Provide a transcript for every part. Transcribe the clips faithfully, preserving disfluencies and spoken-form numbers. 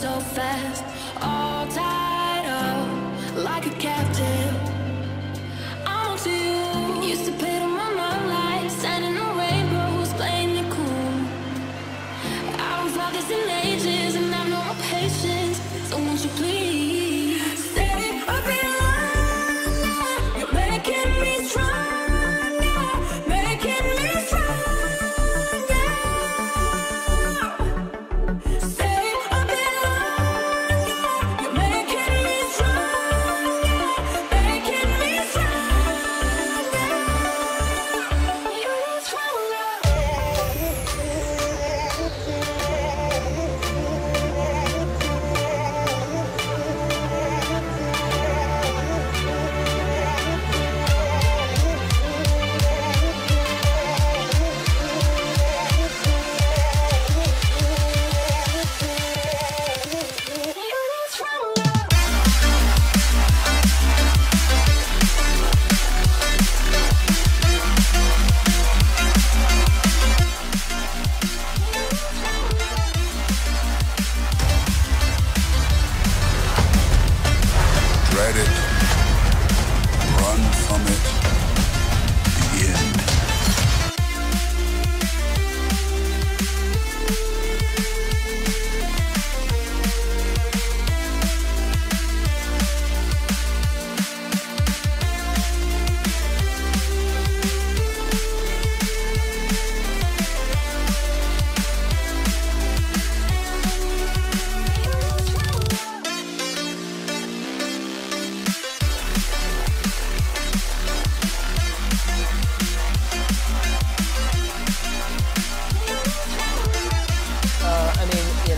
so fast, all tied up like a captive. I'm up to you. Used to pit on my mom life, standing on rainbows, playing it cool. I was like this in ages, and I've no patience. So won't you please stay up in line? You're making me strong.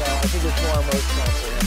I think it's more emotional.